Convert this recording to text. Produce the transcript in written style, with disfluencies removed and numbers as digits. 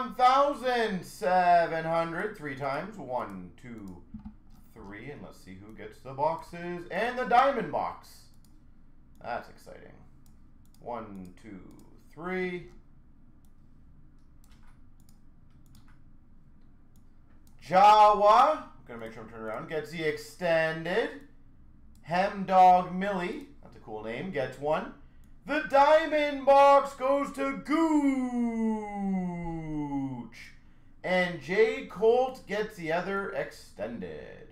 1,700. 3 times. 1, 2, 3. And let's see who gets the boxes. And the diamond box. That's exciting. 1, 2, 3. Jawa. I'm going to make sure I'm turning around. Gets the extended. Hemdog Millie. That's a cool name. Gets 1. The diamond box goes to Gooch. And J. Colt gets the other extended.